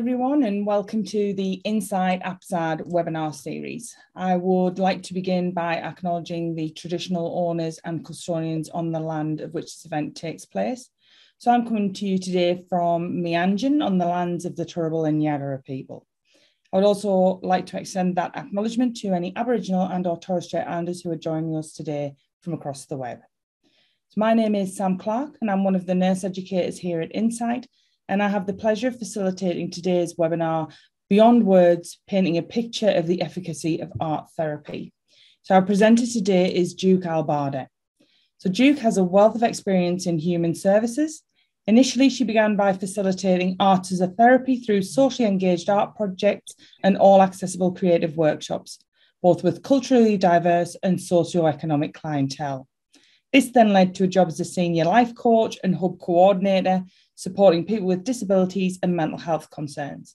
Everyone, and welcome to the INSIGHT APSAD webinar series. I would like to begin by acknowledging the traditional owners and custodians on the land of which this event takes place. So I'm coming to you today from Mianjin on the lands of the Turrbal and Yagara people. I would also like to extend that acknowledgement to any Aboriginal and or Torres Strait Islanders who are joining us today from across the web. So my name is Sam Clarke and I'm one of the nurse educators here at INSIGHT. And I have the pleasure of facilitating today's webinar, Beyond Words, Painting a Picture of the Efficacy of Art Therapy. So our presenter today is Duke Albada. So Duke has a wealth of experience in human services. Initially, she began by facilitating art as a therapy through socially engaged art projects and all accessible creative workshops, both with culturally diverse and socioeconomic clientele. This then led to a job as a senior life coach and hub coordinator, supporting people with disabilities and mental health concerns.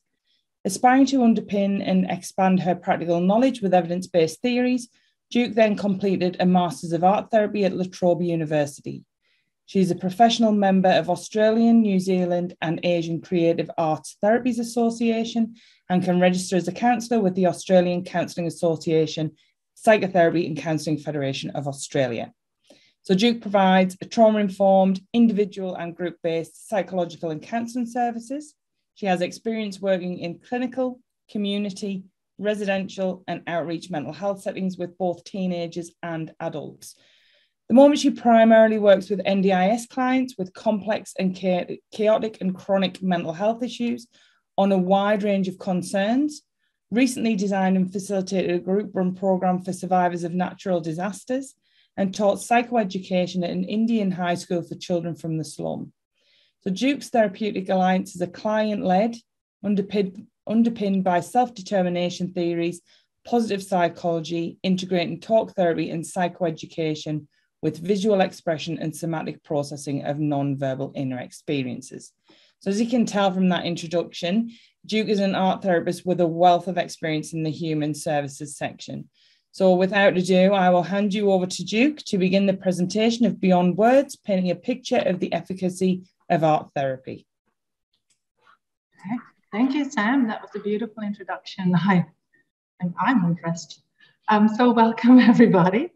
Aspiring to underpin and expand her practical knowledge with evidence-based theories, Duke then completed a Masters of Art Therapy at La Trobe University. She is a professional member of Australian, New Zealand and Asian Creative Arts Therapies Association and can register as a counsellor with the Australian Counselling Association, Psychotherapy and Counselling Federation of Australia. So Duke provides a trauma-informed, individual and group-based psychological and counselling services. She has experience working in clinical, community, residential and outreach mental health settings with both teenagers and adults. At the moment, she primarily works with NDIS clients with complex and chaotic and chronic mental health issues on a wide range of concerns. Recently designed and facilitated a group-run programme for survivors of natural disasters, and taught psychoeducation at an Indian high school for children from the slum. So Duke's therapeutic alliance is a client-led, underpinned by self-determination theories, positive psychology, integrating talk therapy and psychoeducation with visual expression and somatic processing of non-verbal inner experiences. So as you can tell from that introduction, Duke is an art therapist with a wealth of experience in the human services section. So without ado, I will hand you over to Duke to begin the presentation of Beyond Words, Painting a Picture of the Efficacy of Art Therapy. Okay. Thank you, Sam. That was a beautiful introduction. I'm impressed. So welcome, everybody.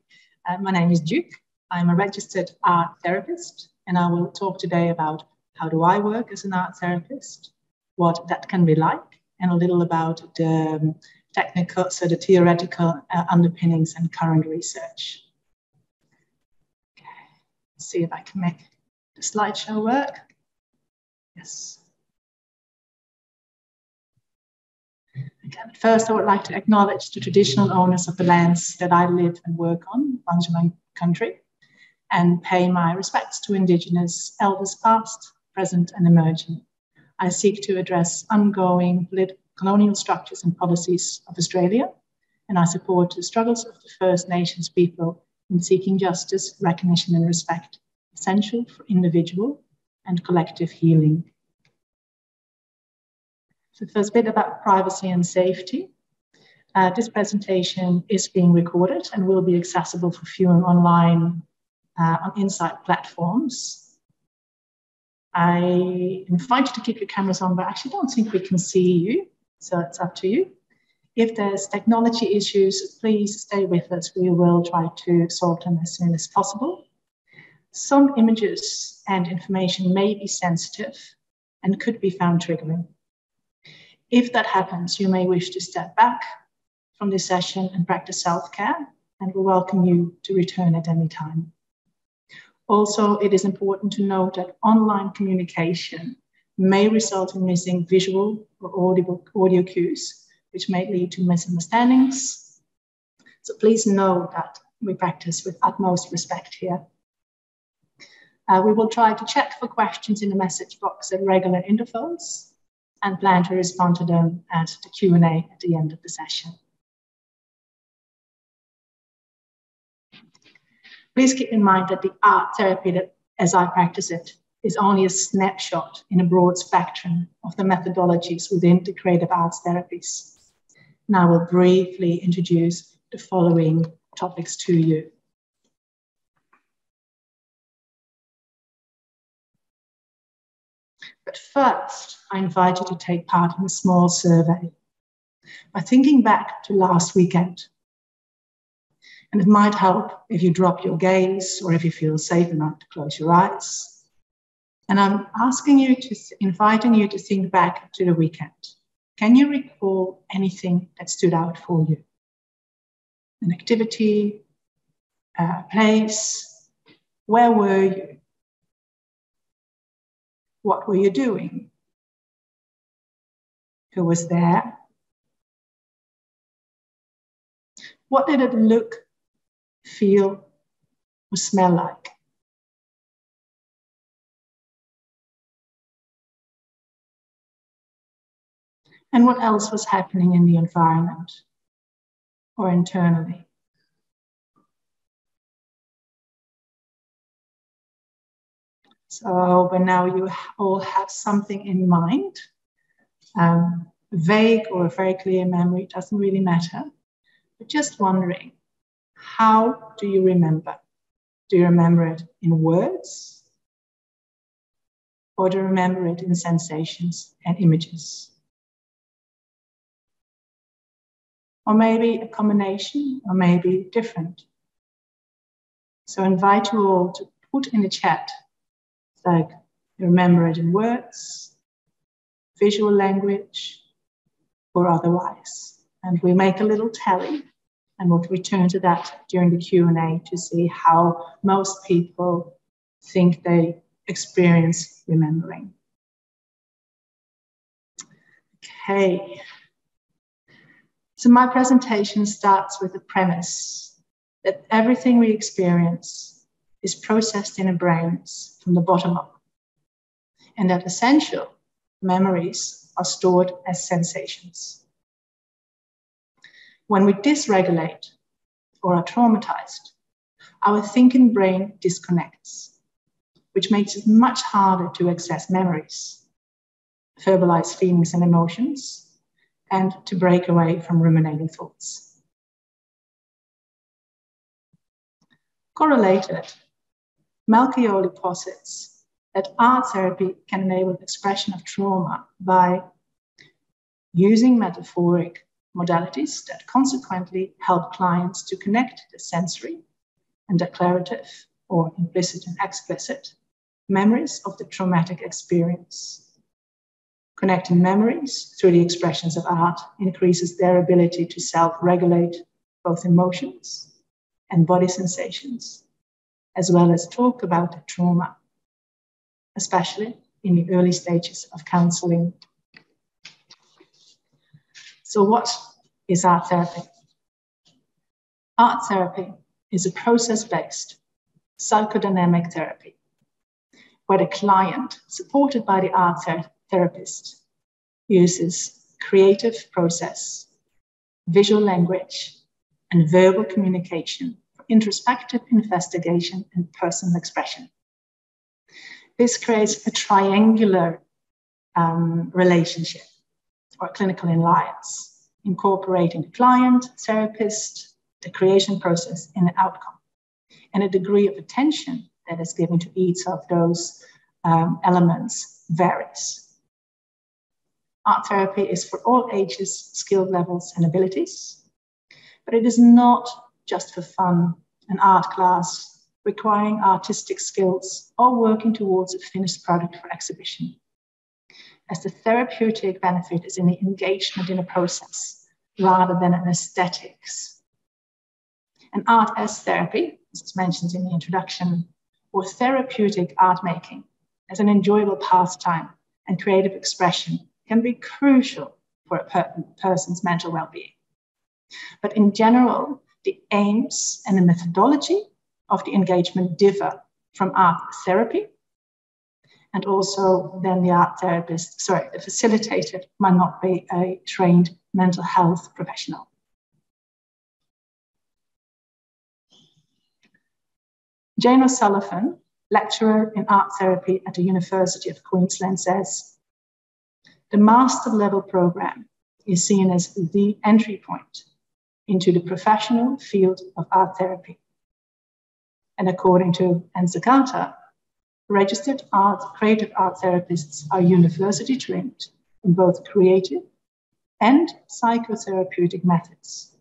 My name is Duke. I'm a registered art therapist, and I will talk today about how do I work as an art therapist, what that can be like, and a little about technical, so the theoretical underpinnings and current research. Okay, let's see if I can make the slideshow work. Yes. Okay, but first I would like to acknowledge the traditional owners of the lands that I live and work on, Banjimang country, and pay my respects to Indigenous elders past, present and emerging. I seek to address ongoing political colonial structures and policies of Australia, and I support the struggles of the First Nations people in seeking justice, recognition and respect, essential for individual and collective healing. So first bit about privacy and safety. This presentation is being recorded and will be accessible for viewing online on INSIGHT platforms. I invite you to keep your cameras on, but I actually don't think we can see you. So it's up to you. If there's technology issues, please stay with us. We will try to solve them as soon as possible. Some images and information may be sensitive and could be found triggering. If that happens, you may wish to step back from this session and practice self-care, and we welcome you to return at any time. Also, it is important to note that online communication may result in missing visual or audio cues, which may lead to misunderstandings. So please know that we practice with utmost respect here. We will try to check for questions in the message box at regular intervals and plan to respond to them at the Q&A at the end of the session. Please keep in mind that the art therapy that, as I practice it, is only a snapshot in a broad spectrum of the methodologies within the creative arts therapies. And I will briefly introduce the following topics to you. But But first, I invite you to take part in a small survey by thinking back to last weekend. And it might help if you drop your gaze or if you feel safe enough to close your eyes. And I'm asking you to, inviting you to think back to the weekend. Can you recall anything that stood out for you? An activity, a place, where were you? What were you doing? Who was there? What did it look, feel, or smell like? And what else was happening in the environment or internally? So but now you all have something in mind. A vague or a very clear memory doesn't really matter. But just wondering, how do you remember? Do you remember it in words? Or do you remember it in sensations and images? Or maybe a combination, or maybe different. So I invite you all to put in the chat, like you remember it in words, visual language, or otherwise. And we make a little tally and we'll return to that during the Q&A to see how most people think they experience remembering. Okay. So my presentation starts with the premise that everything we experience is processed in our brains from the bottom up, and that essential memories are stored as sensations. When we dysregulate or are traumatized, our thinking brain disconnects, which makes it much harder to access memories, verbalize feelings and emotions, and to break away from ruminating thoughts. Correlated, Malchioli posits that art therapy can enable expression of trauma by using metaphoric modalities that consequently help clients to connect the sensory and declarative, or implicit and explicit, memories of the traumatic experience. Connecting memories through the expressions of art increases their ability to self-regulate both emotions and body sensations, as well as talk about the trauma, especially in the early stages of counseling. So what is art therapy? Art therapy is a process-based psychodynamic therapy where the client, supported by the art therapist, uses creative process, visual language, and verbal communication for introspective investigation and personal expression. This creates a triangular relationship or clinical alliance, incorporating the client, therapist, the creation process, and the outcome, and a degree of attention that is given to each of those elements varies. Art therapy is for all ages, skill levels, and abilities, but it is not just for fun, an art class requiring artistic skills or working towards a finished product for exhibition, as the therapeutic benefit is in the engagement in a process rather than an aesthetics. And art as therapy, as it's mentioned in the introduction, or therapeutic art making as an enjoyable pastime and creative expression can be crucial for a person's mental well-being. But in general, the aims and the methodology of the engagement differ from art therapy, and also then the art therapist, the facilitator might not be a trained mental health professional. Jane O'Sullivan, lecturer in art therapy at the University of Queensland, says, "The master level program is seen as the entry point into the professional field of art therapy. And according to Anzacata, registered creative art therapists are university trained in both creative and psychotherapeutic methods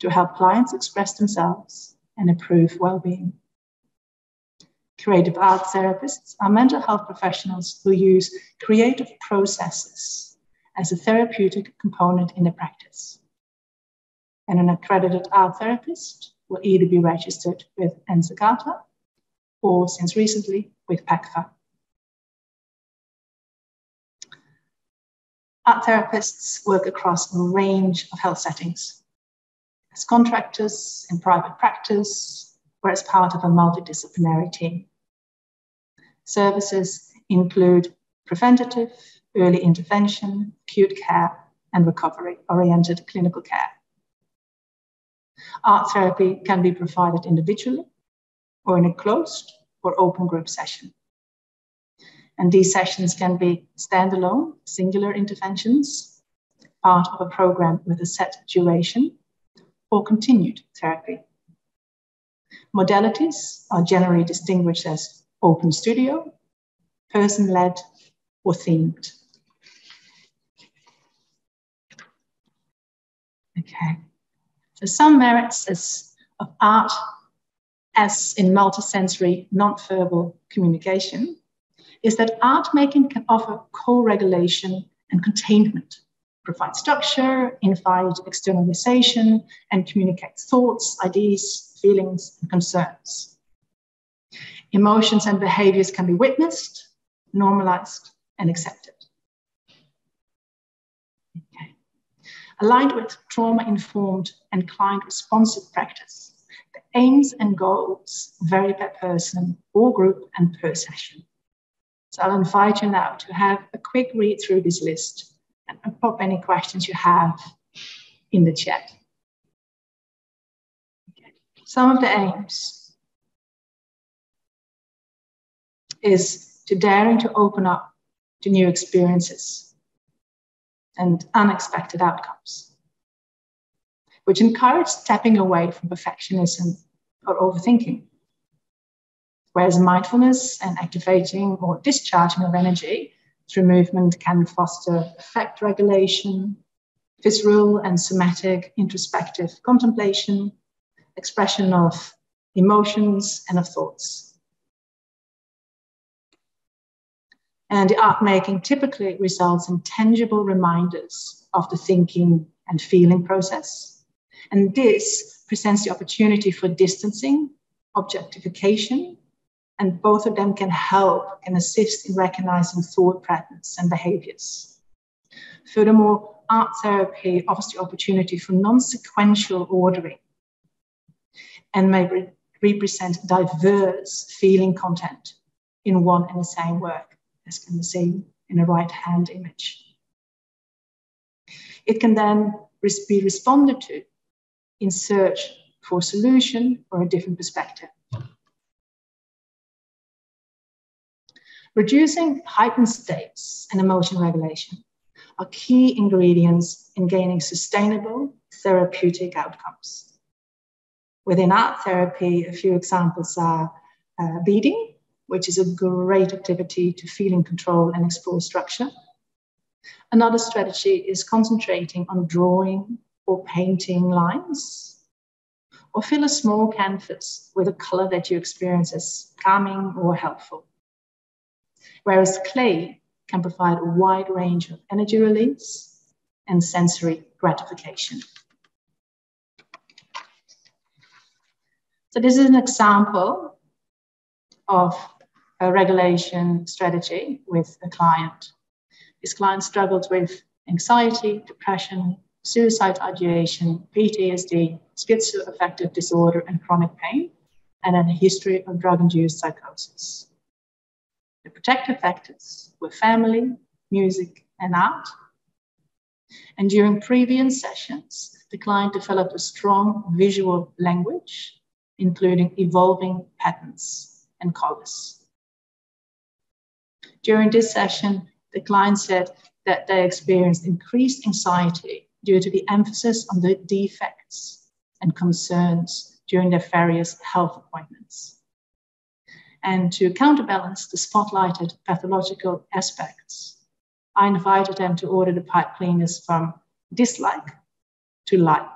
to help clients express themselves and improve well-being. Creative art therapists are mental health professionals who use creative processes as a therapeutic component in their practice. And an accredited art therapist will either be registered with Anzacata or, since recently, with PACFA. Art therapists work across a range of health settings, as contractors, in private practice, or as part of a multidisciplinary team. Services include preventative, early intervention, acute care, and recovery-oriented clinical care. Art therapy can be provided individually or in a closed or open group session. And these sessions can be standalone, singular interventions, part of a program with a set duration, or continued therapy. Modalities are generally distinguished as open studio, person-led, or themed. Okay, so some merits of art as in multisensory non-verbal communication is that art making can offer co-regulation and containment, provide structure, invite externalization, and communicate thoughts, ideas, feelings, and concerns. Emotions and behaviors can be witnessed, normalized, and accepted. Okay. Aligned with trauma-informed and client-responsive practice, the aims and goals vary per person or group and per session. So I'll invite you now to have a quick read through this list and pop any questions you have in the chat. Okay. Some of the aims is to daring to open up to new experiences and unexpected outcomes, which encourage stepping away from perfectionism or overthinking. Whereas mindfulness and activating or discharging of energy through movement can foster affect regulation, visceral and somatic introspective contemplation, expression of emotions and of thoughts. And the art making typically results in tangible reminders of the thinking and feeling process. And this presents the opportunity for distancing, objectification, and both of them can help and assist in recognizing thought patterns and behaviors. Furthermore, art therapy offers the opportunity for non-sequential ordering and may represent diverse feeling content in one and the same work, as can be seen in a right-hand image. It can then be responded to in search for a solution or a different perspective. Reducing heightened states and emotion regulation are key ingredients in gaining sustainable therapeutic outcomes. Within art therapy, a few examples are beading, which is a great activity to feeling control and explore structure. Another strategy is concentrating on drawing or painting lines, or fill a small canvas with a color that you experience as calming or helpful. Whereas clay can provide a wide range of energy release and sensory gratification. So this is an example of a regulation strategy with a client. This client struggled with anxiety, depression, suicide ideation, PTSD, schizoaffective disorder, and chronic pain, and a history of drug-induced psychosis. The protective factors were family, music, and art. And during previous sessions, the client developed a strong visual language, including evolving patterns and colors. During this session, the client said that they experienced increased anxiety due to the emphasis on the defects and concerns during their various health appointments. and to counterbalance the spotlighted pathological aspects. I invited them to order the pipe cleaners from dislike to like.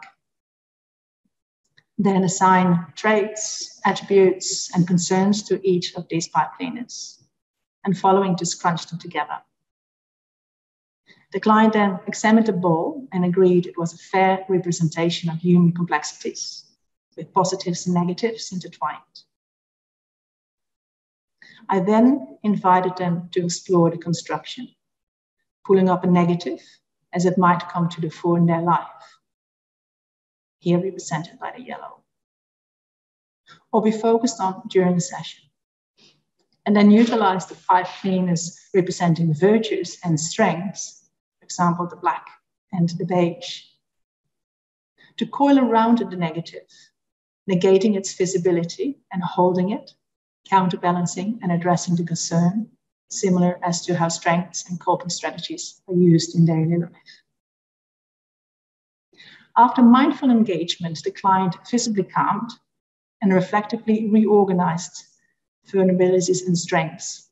Then assign traits, attributes, and concerns to each of these pipe cleaners, and following to scrunch them together. The client then examined the ball and agreed it was a fair representation of human complexities, with positives and negatives intertwined. I then invited them to explore the construction, pulling up a negative as it might come to the fore in their life, here represented by the yellow, or be focused on during the session, and then utilize the five cleaners representing virtues and strengths, for example, the black and the beige, to coil around the negative, negating its visibility and holding it, counterbalancing and addressing the concern, similar as to how strengths and coping strategies are used in daily life. After mindful engagement, the client visibly calmed and reflectively reorganized vulnerabilities and strengths,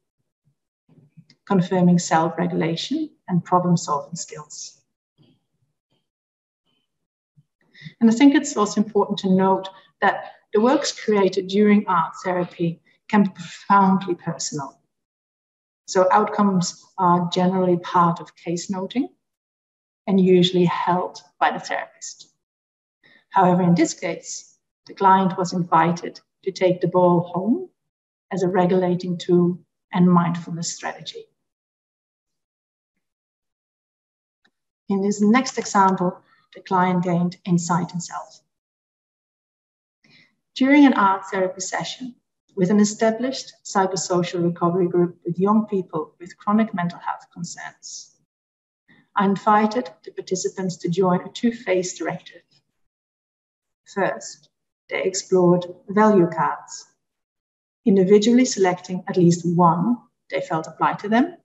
confirming self-regulation and problem-solving skills. And I think it's also important to note that the works created during art therapy can be profoundly personal. So outcomes are generally part of case noting and usually held by the therapist. However, in this case, the client was invited to take the ball home as a regulating tool and mindfulness strategy. In this next example, the client gained insight in self. During an art therapy session with an established psychosocial recovery group with young people with chronic mental health concerns, I invited the participants to join a two-phase directive. First, they explored value cards, individually selecting at least one they felt applied to them,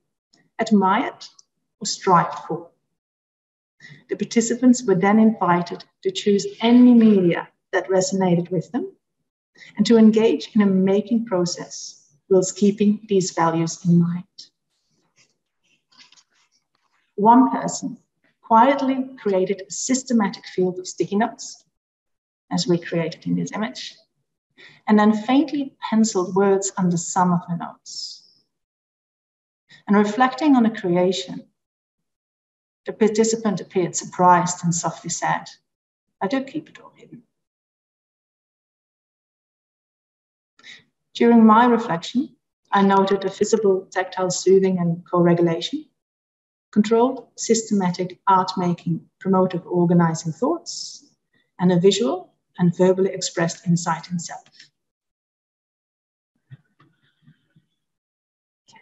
admired, or strived for. The participants were then invited to choose any media that resonated with them and to engage in a making process whilst keeping these values in mind. One person quietly created a systematic field of sticky notes, as we created in this image, and then faintly penciled words under some of the notes. And reflecting on the creation, the participant appeared surprised and softly said, "I do keep it all hidden." During my reflection, I noted a visible tactile soothing and co-regulation, controlled systematic art-making, promotive organizing thoughts, and a visual and verbally expressed insight in self. Okay.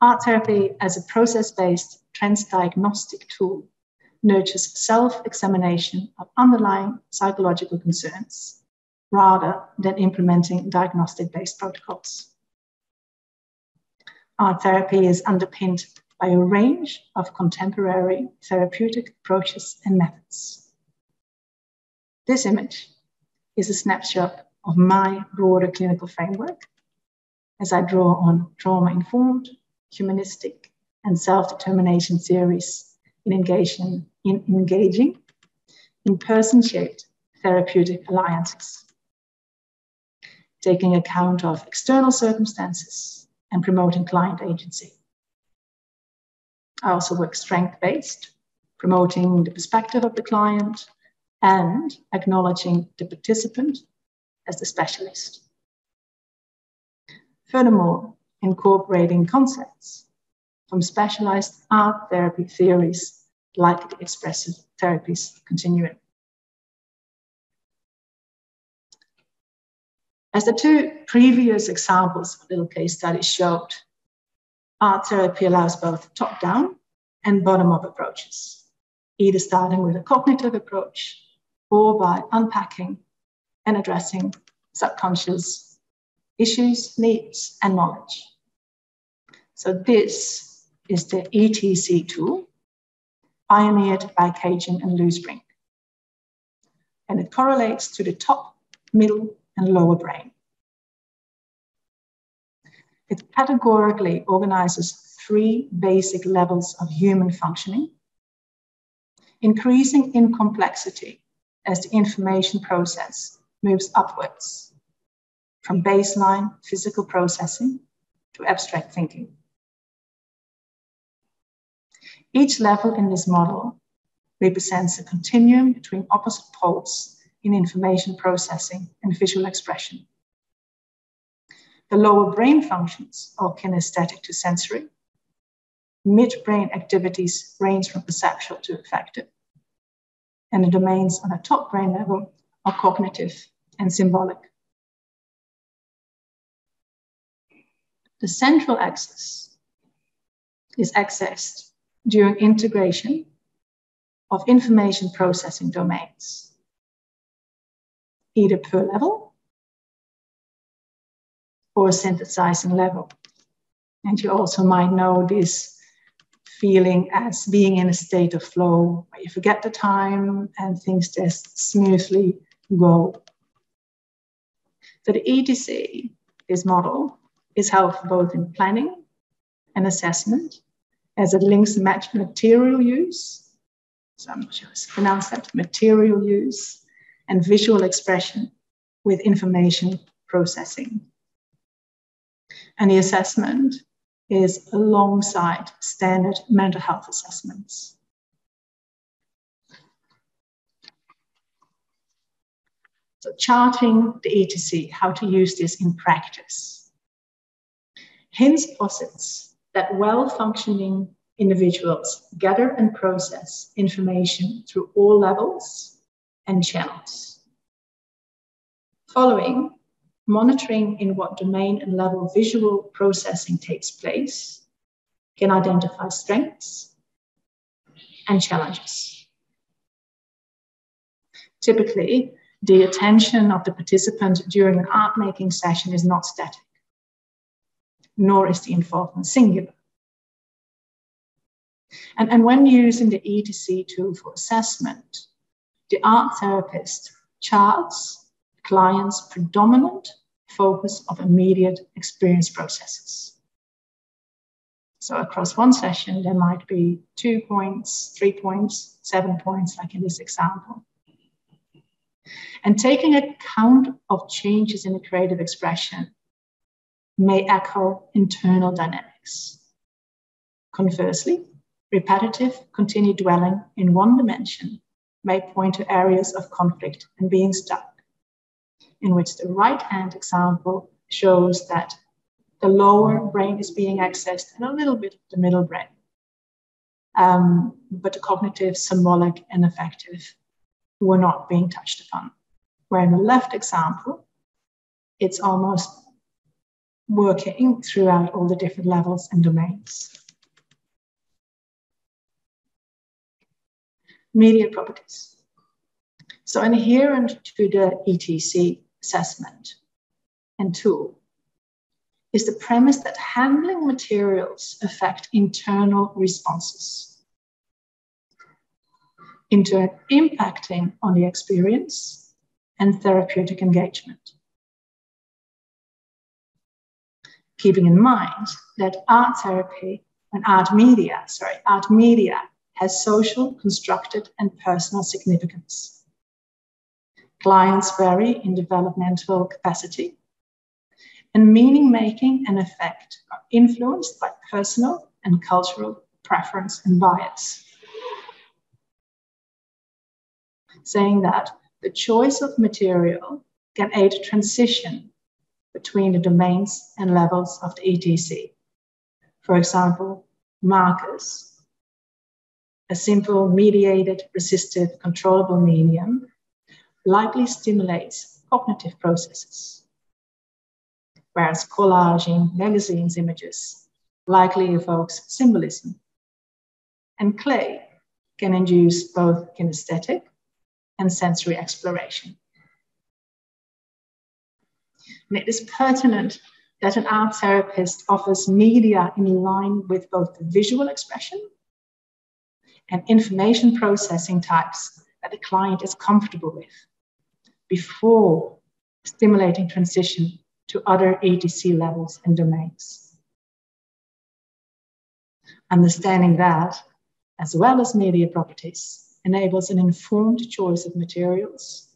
Art therapy as a process-based transdiagnostic tool nurtures self-examination of underlying psychological concerns rather than implementing diagnostic-based protocols. Art therapy is underpinned by a range of contemporary therapeutic approaches and methods. This image is a snapshot of my broader clinical framework as I draw on trauma-informed, humanistic, and self-determination theories in engaging in person-shaped therapeutic alliances, taking account of external circumstances and promoting client agency. I also work strength-based, promoting the perspective of the client and acknowledging the participant as the specialist. Furthermore, incorporating concepts from specialized art therapy theories like the expressive therapies continuum. As the two previous examples of little case studies showed, art therapy allows both top-down and bottom-up approaches, either starting with a cognitive approach or by unpacking and addressing subconscious issues, needs, and knowledge. So this is the ETC tool, pioneered by Kagin and Lusebrink, and it correlates to the top, middle, and lower brain. It categorically organizes three basic levels of human functioning, increasing in complexity as the information process moves upwards from baseline physical processing to abstract thinking. Each level in this model represents a continuum between opposite poles in information processing and visual expression. The lower brain functions are kinesthetic to sensory. Mid-brain activities range from perceptual to affective. And the domains on a top brain level are cognitive and symbolic. The central axis is accessed during integration of information processing domains, either per level or a synthesizing level. And you also might know this feeling as being in a state of flow, where you forget the time and things just smoothly go. So the ETC, this model, is helpful both in planning and assessment, as it links material use, so I'm not sure how to pronounce that, material use and visual expression with information processing. And the assessment is alongside standard mental health assessments. So charting the ETC, how to use this in practice. Hinz posits that well-functioning individuals gather and process information through all levels and channels. Following, monitoring in what domain and level visual processing takes place can identify strengths and challenges. Typically, the attention of the participant during an art-making session is not static, nor is the involvement singular. And when using the ETC tool for assessment, the art therapist charts the client's predominant focus of immediate experience processes. So across one session, there might be 2 points, 3 points, 7 points, like in this example. And taking account of changes in the creative expression may echo internal dynamics. Conversely, repetitive, continued dwelling in one dimension may point to areas of conflict and being stuck, in which the right-hand example shows that the lower brain is being accessed and a little bit of the middle brain, but the cognitive, symbolic, and affective were not being touched upon. Where in the left example, it's almost working throughout all the different levels and domains. Media properties. So inherent to the ETC assessment and tool is the premise that handling materials affect internal responses, in turn impacting on the experience and therapeutic engagement. Keeping in mind that art media has social, constructed, and personal significance. Clients vary in developmental capacity, and meaning-making and effect are influenced by personal and cultural preference and bias. Saying that the choice of material can aid transition between the domains and levels of the ETC. For example, markers, a simple mediated, resistive, controllable medium, likely stimulates cognitive processes, whereas collaging, magazines, images likely evokes symbolism. And clay can induce both kinesthetic and sensory exploration. And it is pertinent that an art therapist offers media in line with both the visual expression and information processing types that the client is comfortable with before stimulating transition to other ETC levels and domains. Understanding that, as well as media properties, enables an informed choice of materials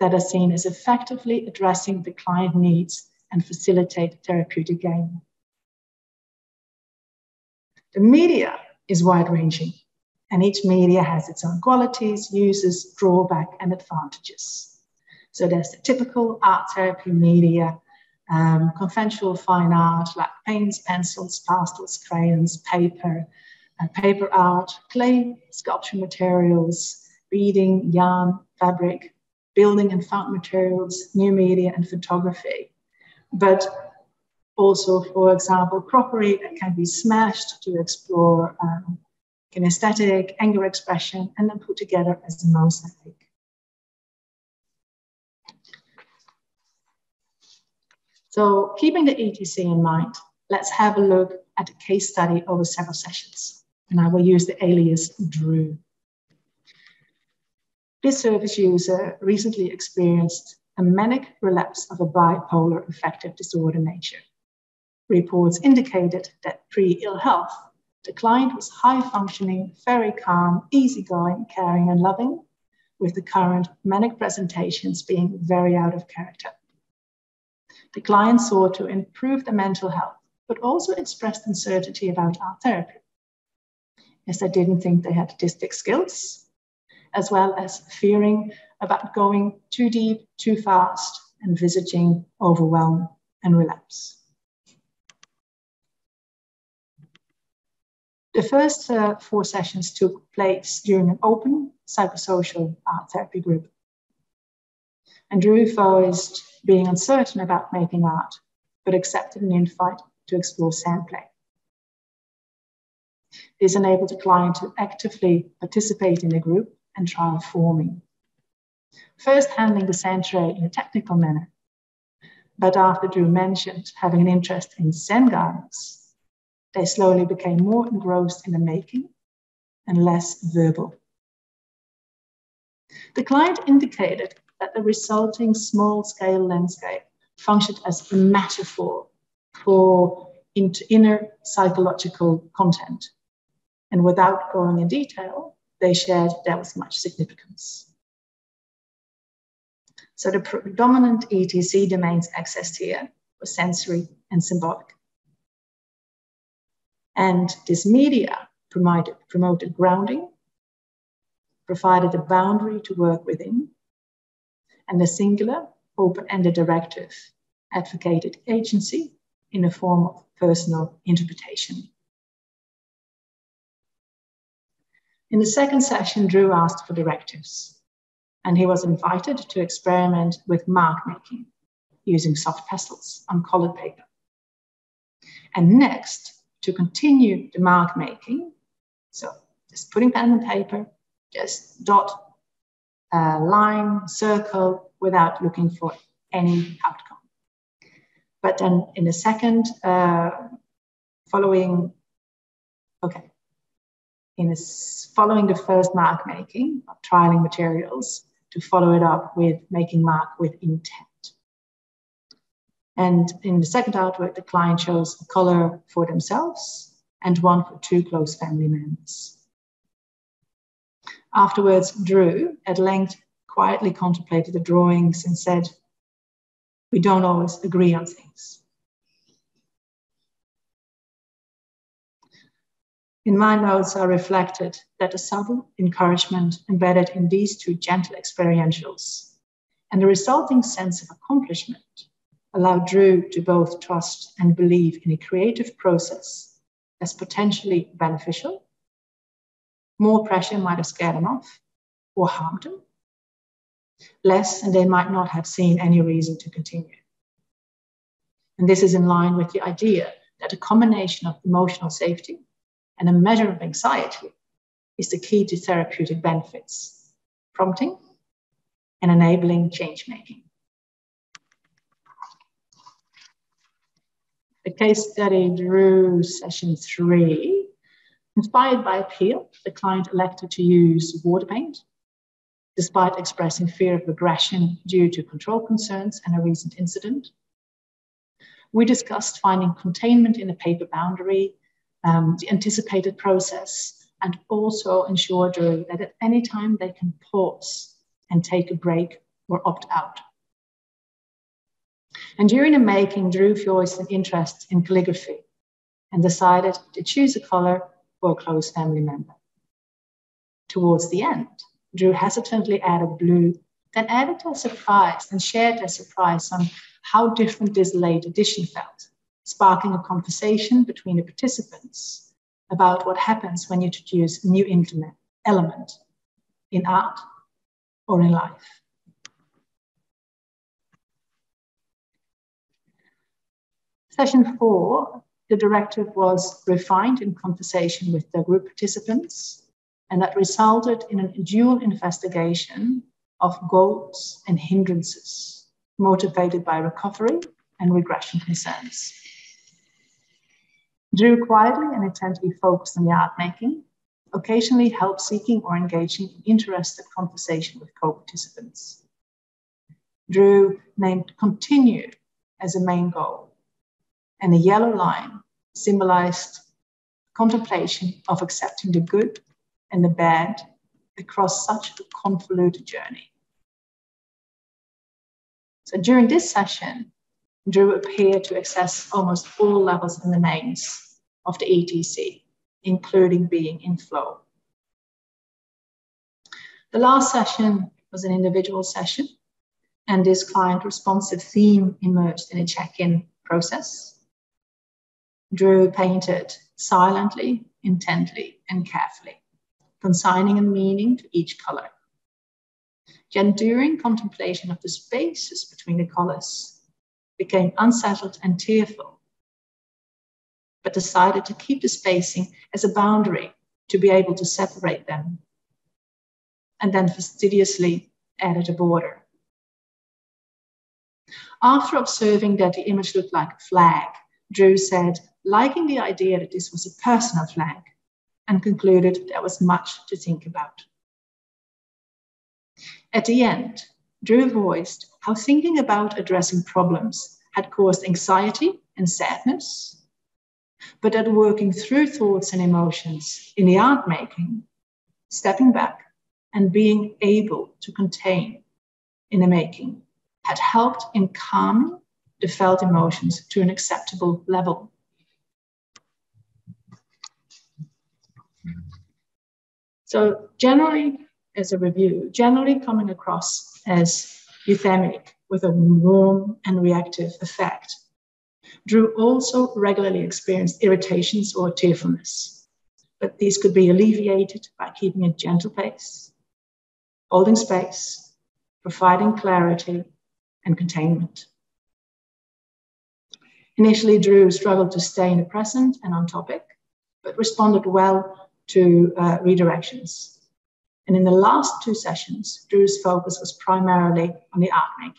that are seen as effectively addressing the client needs and facilitate therapeutic gain. The media is wide-ranging, and each media has its own qualities, uses, drawbacks, and advantages. So there's the typical art therapy media, conventional fine art like paints, pencils, pastels, crayons, paper, paper art, clay, sculpture materials, beading, yarn, fabric, building and found materials, new media and photography. But also, for example, crockery that can be smashed to explore kinesthetic, anger expression, and then put together as a mosaic. So keeping the ETC in mind, let's have a look at a case study over several sessions. And I will use the alias Drew. This service user recently experienced a manic relapse of a bipolar affective disorder nature. Reports indicated that pre-ill health, the client was high-functioning, very calm, easygoing, caring and loving, with the current manic presentations being very out of character. The client sought to improve their mental health, but also expressed uncertainty about art therapy, as they didn't think they had artistic skills, as well as fearing about going too deep, too fast, and visiting overwhelm and relapse. The first four sessions took place during an open psychosocial art therapy group. And Drew voiced being uncertain about making art, but accepted an invite to explore sand play. This enabled the client to actively participate in the group and trial forming. First handling the sand tray in a technical manner, but after Drew mentioned having an interest in Zen guidance, they slowly became more engrossed in the making and less verbal. The client indicated that the resulting small-scale landscape functioned as a metaphor for inner psychological content. And without going in detail, they shared there was much significance. So the predominant ETC domains accessed here were sensory and symbolic. And this media promoted grounding, provided a boundary to work within, and the singular, open-ended directive advocated agency in the form of personal interpretation. In the second session, Drew asked for directives, and he was invited to experiment with mark making using soft pastels on colored paper. And next, to continue the mark making, so just putting pen and paper, just dot, line, circle, without looking for any outcome. But then in the second following the first mark making of trialing materials, to follow it up with making mark with intent. And in the second artwork, the client chose a color for themselves and one for two close family members. Afterwards, Drew at length quietly contemplated the drawings and said, "We don't always agree on things." In my notes, I reflected that the subtle encouragement embedded in these two gentle experientials and the resulting sense of accomplishment allowed Drew to both trust and believe in a creative process as potentially beneficial. More pressure might have scared them off or harmed them. Less, and they might not have seen any reason to continue. And this is in line with the idea that a combination of emotional safety and a measure of anxiety is the key to therapeutic benefits, prompting and enabling change-making. The case study Drew session 3. Inspired by appeal, the client elected to use water paint, despite expressing fear of aggression due to control concerns and a recent incident. We discussed finding containment in a paper boundary the anticipated process, and also ensure, Drew, that at any time they can pause and take a break or opt out. And during the making, Drew voiced an interest in calligraphy and decided to choose a color for a close family member. Towards the end, Drew hesitantly added blue, then added their surprise and shared their surprise on how different this late addition felt, sparking a conversation between the participants about what happens when you introduce a new element in art or in life. Session 4, the directive was refined in conversation with the group participants, and that resulted in a dual investigation of goals and hindrances, motivated by recovery and regression concerns. Drew quietly and intently focused on the art making, occasionally help seeking or engaging in interested conversation with co-participants. Drew named continue as a main goal, and the yellow line symbolized contemplation of accepting the good and the bad across such a convoluted journey. So during this session, Drew appeared to access almost all levels and domains of the ETC, including being in flow. The last session was an individual session, and this client-responsive theme emerged in a check-in process. Drew painted silently, intently, and carefully, consigning a meaning to each color. The enduring contemplation of the spaces between the colors became unsettled and tearful, but decided to keep the spacing as a boundary to be able to separate them, and then fastidiously added a border. After observing that the image looked like a flag, Drew said, liking the idea that this was a personal flag, and concluded there was much to think about. At the end, Drew voiced how thinking about addressing problems had caused anxiety and sadness, but that working through thoughts and emotions in the art making, stepping back and being able to contain in the making had helped in calming the felt emotions to an acceptable level. So generally, as a review, generally coming across as euthamic with a warm and reactive effect, Drew also regularly experienced irritations or tearfulness, but these could be alleviated by keeping a gentle pace, holding space, providing clarity and containment. Initially, Drew struggled to stay in the present and on topic, but responded well to redirections. And in the last two sessions, Drew's focus was primarily on the art making.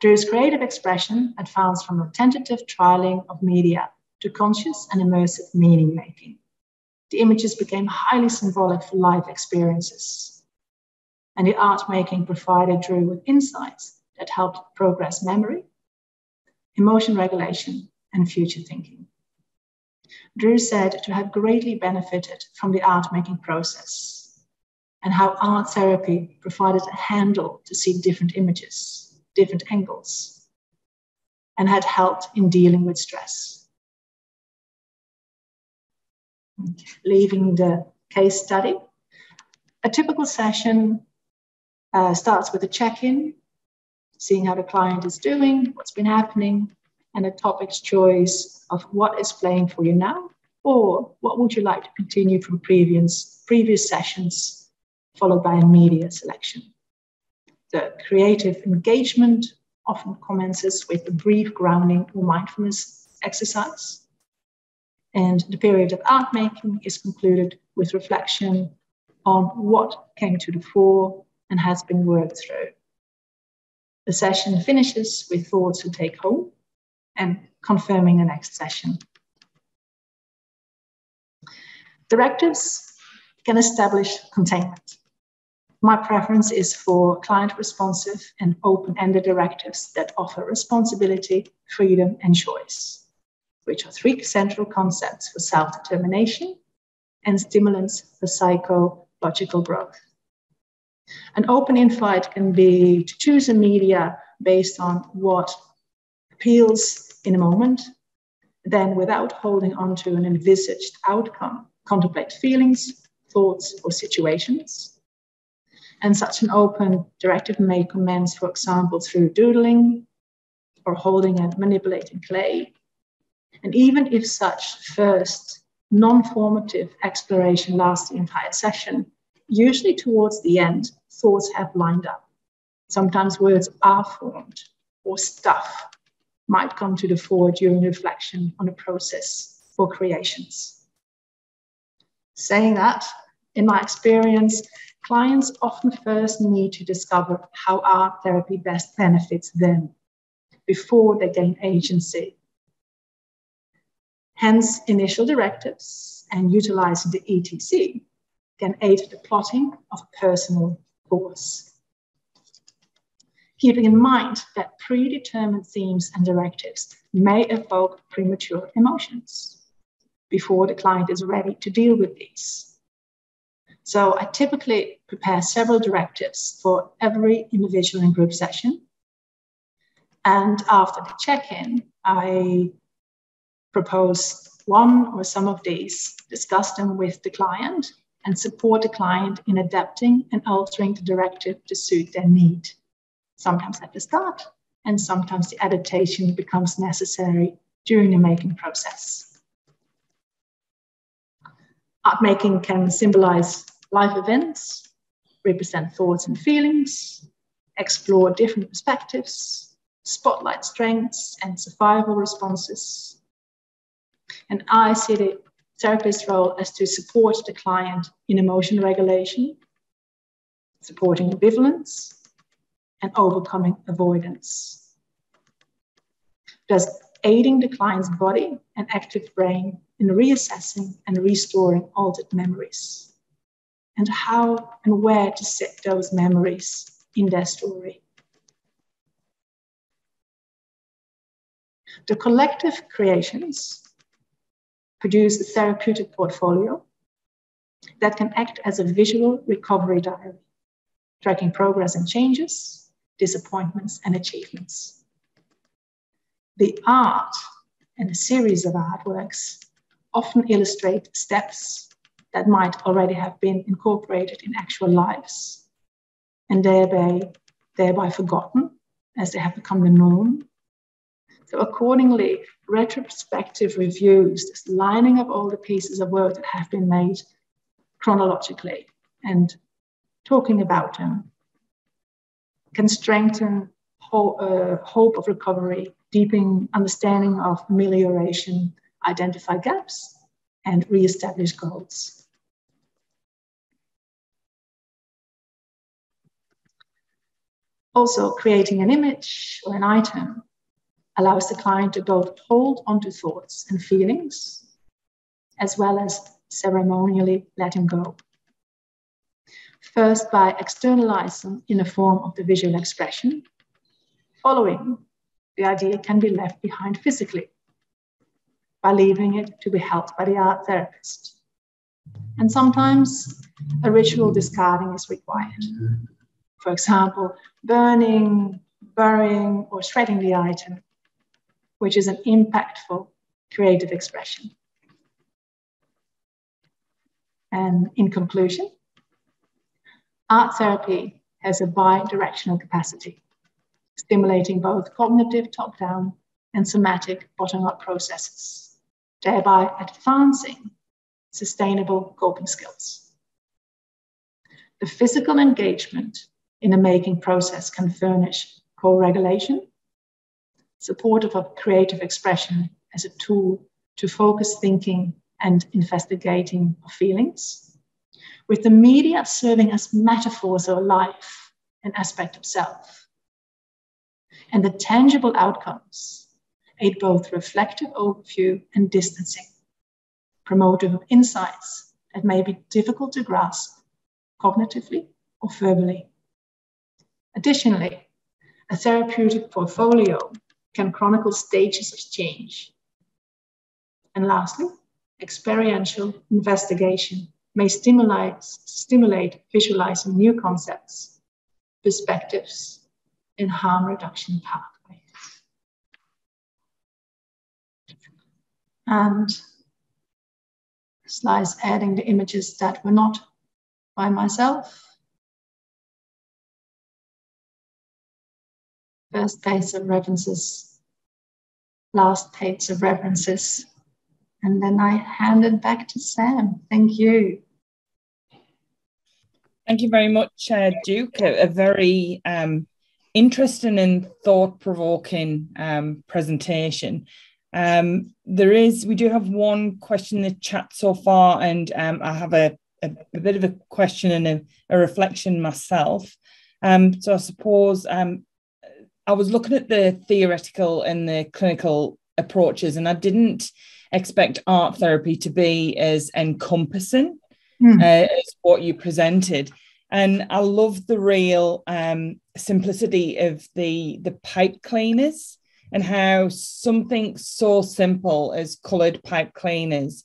Drew's creative expression advanced from a tentative trialing of media to conscious and immersive meaning making. The images became highly symbolic for life experiences. And the art making provided Drew with insights that helped progress memory, emotion regulation, and future thinking. Drew said to have greatly benefited from the art making process and how art therapy provided a handle to see different images, different angles, and had helped in dealing with stress. Leaving the case study, a typical session starts with a check-in, seeing how the client is doing, what's been happening, and a topic's choice of what is playing for you now, or what would you like to continue from previous sessions, followed by a media selection. The creative engagement often commences with a brief grounding or mindfulness exercise. And the period of art making is concluded with reflection on what came to the fore and has been worked through. The session finishes with thoughts to take home and confirming the next session. Directives can establish containment. My preference is for client-responsive and open-ended directives that offer responsibility, freedom, and choice, which are three central concepts for self-determination and stimulants for psychological growth. An open invite can be to choose a media based on what appeals in a moment, then without holding on to an envisaged outcome, contemplate feelings, thoughts, or situations. And such an open directive may commence, for example, through doodling or holding and manipulating clay. And even if such first non-formative exploration lasts the entire session, usually towards the end, thoughts have lined up. Sometimes words are formed, or stuff might come to the fore during reflection on a process or creations. Saying that, in my experience, clients often first need to discover how art therapy best benefits them before they gain agency. Hence, initial directives and utilizing the ETC can aid the plotting of a personal course. Keeping in mind that predetermined themes and directives may evoke premature emotions before the client is ready to deal with these. So I typically prepare several directives for every individual and group session. And after the check-in, I propose one or some of these, discuss them with the client, and support the client in adapting and altering the directive to suit their need. Sometimes at the start, and sometimes the adaptation becomes necessary during the making process. Art making can symbolize life events, represent thoughts and feelings, explore different perspectives, spotlight strengths and survival responses. And I see the therapist's role as to support the client in emotion regulation, supporting ambivalence, and overcoming avoidance. Thus, aiding the client's body and active brain in reassessing and restoring altered memories, and how and where to set those memories in their story. The collective creations produce a therapeutic portfolio that can act as a visual recovery diary, tracking progress and changes, disappointments and achievements. The art and a series of artworks often illustrate steps that might already have been incorporated in actual lives and thereby forgotten as they have become the norm. So accordingly, retrospective reviews, this lining up all the pieces of work that have been made chronologically and talking about them, can strengthen hope of recovery, deepen understanding of amelioration, identify gaps, and re-establish goals. Also, creating an image or an item allows the client to both hold onto thoughts and feelings, as well as ceremonially let them go. First, by externalizing in the form of the visual expression. Following, the idea can be left behind physically by leaving it to be held by the art therapist. And sometimes a ritual discarding is required. For example, burning, burying, or shredding the item, which is an impactful creative expression. And in conclusion, art therapy has a bi-directional capacity, stimulating both cognitive top-down and somatic bottom-up processes, thereby advancing sustainable coping skills. The physical engagement in the making process can furnish co-regulation, supportive of creative expression as a tool to focus thinking and investigating of feelings, with the media serving as metaphors of life, an aspect of self. And the tangible outcomes aid both reflective overview and distancing, promotive of insights that may be difficult to grasp cognitively or verbally. Additionally, a therapeutic portfolio can chronicle stages of change. And lastly, experiential investigation may stimulate visualizing new concepts, perspectives, and harm reduction pathways. And slides adding the images that were not by myself. First dates of references, last dates of references, and then I hand it back to Sam. Thank you. Thank you very much, Duke. A very interesting and thought-provoking presentation. We do have one question in the chat so far, and I have a bit of a question and a reflection myself. So I suppose I was looking at the theoretical and the clinical approaches, and I didn't expect art therapy to be as encompassing as what you presented. And I love the real simplicity of the pipe cleaners and how something so simple as coloured pipe cleaners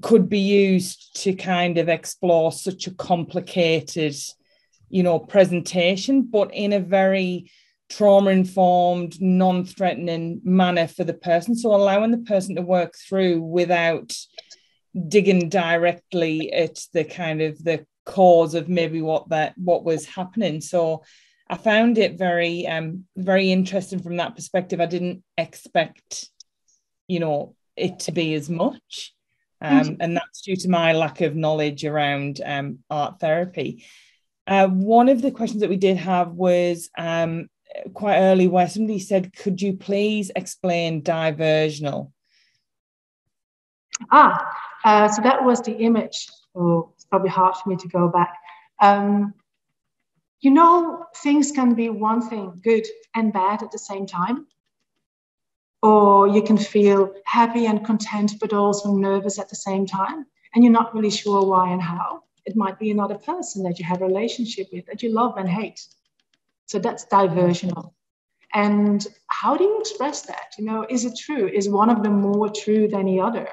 could be used to kind of explore such a complicated, you know, presentation, but in a very trauma-informed, non-threatening manner for the person. So allowing the person to work through without digging directly at the kind of the cause of maybe what was happening. So I found it very, very interesting from that perspective. I didn't expect, you know, it to be as much. And that's due to my lack of knowledge around art therapy. One of the questions that we did have was, quite early, where somebody said, could you please explain diversional? So that was the image. Oh, it's probably hard for me to go back. You know, things can be one thing, good and bad at the same time. Or you can feel happy and content, but also nervous at the same time. And you're not really sure why and how. It might be another person that you have a relationship with, that you love and hate. So that's diversional. And how do you express that? You know, is it true? Is one of them more true than the other?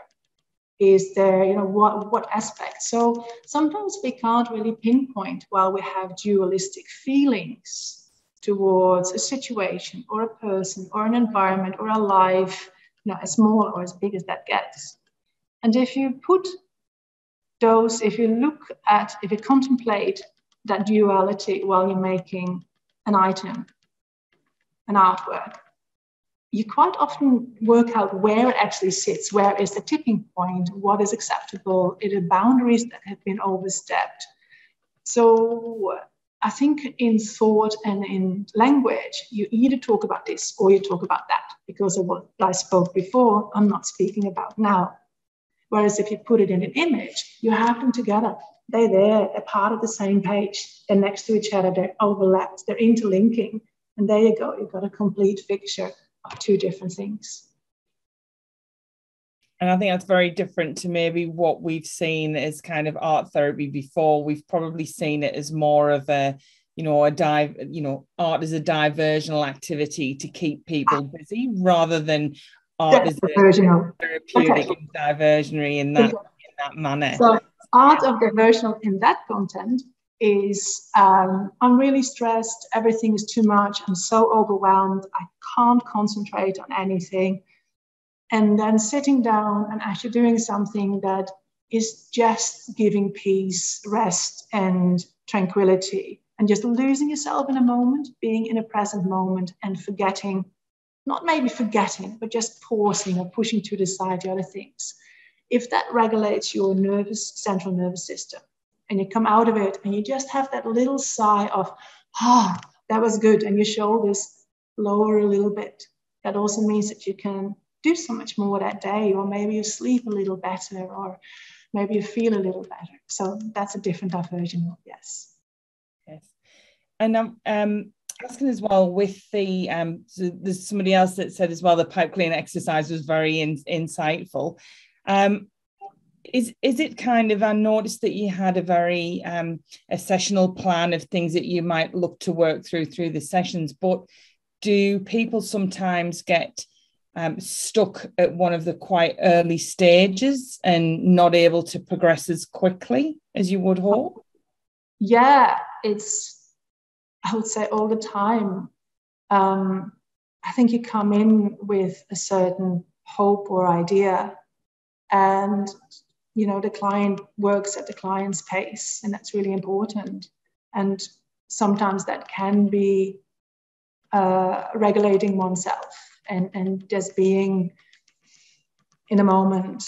Is there, you know, what aspect? So sometimes we can't really pinpoint while we have dualistic feelings towards a situation or a person or an environment or a life, you know, as small or as big as that gets. And if you put those, if you look at, if you contemplate that duality while you're making an item, an artwork, you quite often work out where it actually sits, where is the tipping point, what is acceptable, are there boundaries that have been overstepped. So I think in thought and in language, you either talk about this or you talk about that, because of what I spoke before, I'm not speaking about now. Whereas if you put it in an image, you have them together. They're there, they're part of the same page, they're next to each other, they're overlapped, they're interlinking. And there you go, you've got a complete picture of two different things. And I think that's very different to maybe what we've seen as kind of art therapy before. We've probably seen it as more of a, you know, art as a diversional activity to keep people busy, rather than art as a therapeutic and diversionary in that manner. So, art of diversional in that content is, I'm really stressed, everything is too much, I'm so overwhelmed, I can't concentrate on anything. And then sitting down and actually doing something that is just giving peace, rest and tranquility, and just losing yourself in a moment, being in a present moment and forgetting, not maybe forgetting, but just pausing or pushing to the side the other things. If that regulates your central nervous system, and you come out of it and you just have that little sigh of, ah, that was good, and your shoulders lower a little bit, that also means that you can do so much more that day, or maybe you sleep a little better, or maybe you feel a little better. So that's a different diversion, yes. Yes. And I'm asking as well with the, so there's somebody else that said as well, the pipe clean exercise was very insightful. Is it kind of, I noticed that you had a very a sessional plan of things that you might look to work through the sessions, but do people sometimes get stuck at one of the quite early stages and not able to progress as quickly as you would hope? Yeah, it's, I would say all the time. I think you come in with a certain hope or idea, and you know, the client works at the client's pace, and that's really important. And sometimes that can be regulating oneself and just being in a moment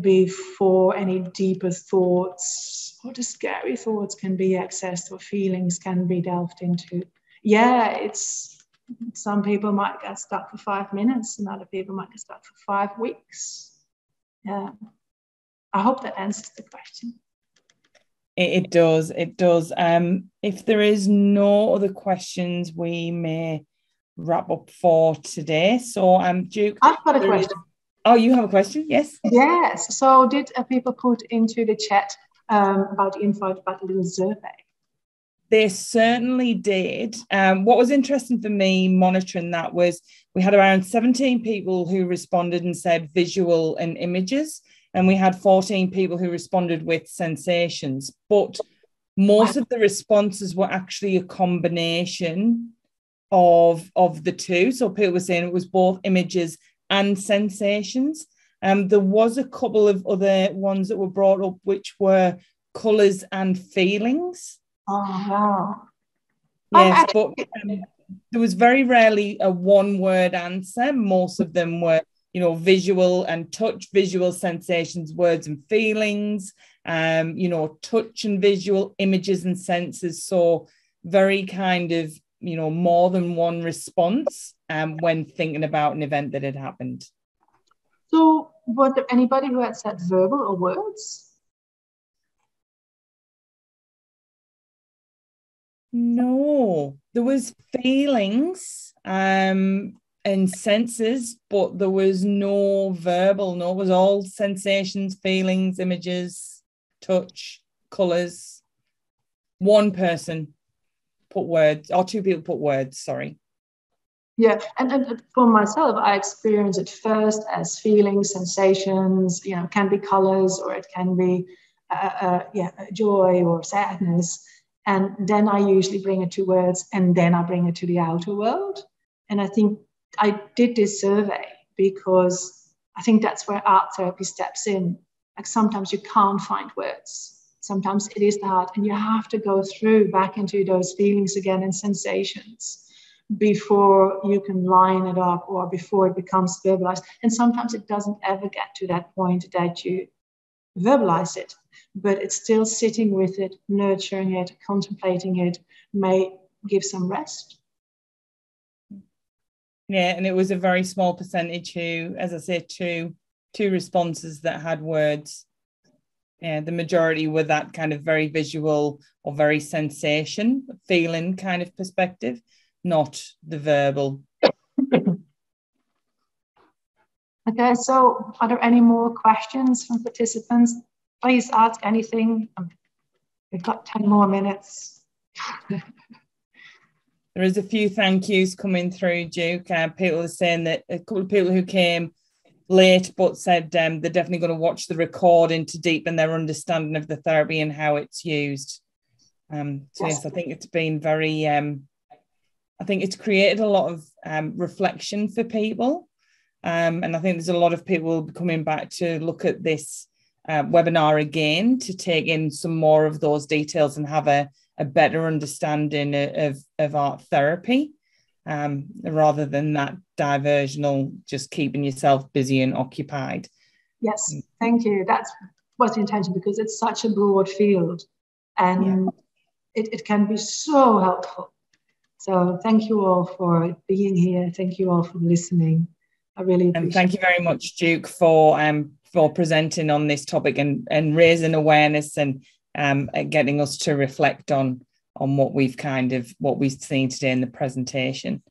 before any deeper thoughts or the scary thoughts can be accessed or feelings can be delved into. Yeah, it's, some people might get stuck for 5 minutes and other people might get stuck for 5 weeks. Yeah. I hope that answers the question. It does. It does. If there is no other questions, we may wrap up for today. So, Duke, I've got a question. Oh, you have a question? Yes. Yes. So, did people put into the chat about the info about the little survey? They certainly did. What was interesting for me monitoring that was we had around 17 people who responded and said visual and images. And we had 14 people who responded with sensations, but most of the responses were actually a combination of the two. So people were saying it was both images and sensations. There was a couple of other ones that were brought up, which were colours and feelings. Oh, wow. Yes, but there was very rarely a one-word answer. Most of them were, you know, visual and touch, visual sensations, words and feelings, you know, touch and visual, images and senses. So very kind of, you know, more than one response when thinking about an event that had happened. So was there anybody who had said verbal or words? No, there was feelings and senses, but there was no verbal. No, it was all sensations, feelings, images, touch, colours. One person put words, or two people put words, sorry. Yeah, and for myself, I experienced it first as feelings, sensations, you know, it can be colours or it can be yeah, joy or sadness. And then I usually bring it to words and then I bring it to the outer world. And I think I did this survey because I think that's where art therapy steps in. Like sometimes you can't find words. Sometimes it is the heart, and you have to go through back into those feelings again and sensations before you can line it up or before it becomes verbalized. And sometimes it doesn't ever get to that point that you verbalize it, but it's still sitting with it, nurturing it, contemplating it, may give some rest. Yeah, and it was a very small percentage who, as I said, two responses that had words. Yeah, the majority were that kind of very visual or very sensation, feeling kind of perspective, not the verbal. Okay, so are there any more questions from participants? Please ask anything. We've got 10 more minutes. There is a few thank yous coming through, Duke. People are saying that a couple of people who came late but said they're definitely going to watch the recording to deepen their understanding of the therapy and how it's used. So yes, I think it's been very, I think it's created a lot of reflection for people. And I think there's a lot of people coming back to look at this webinar again to take in some more of those details and have a better understanding of art therapy rather than that diversional, just keeping yourself busy and occupied. Yes, thank you. That's what's the intention, because it's such a broad field and yeah, it can be so helpful. So thank you all for being here. Thank you all for listening. I really appreciate it. And thank you very much, Duke, for presenting on this topic and raising awareness and getting us to reflect on what we've seen today in the presentation.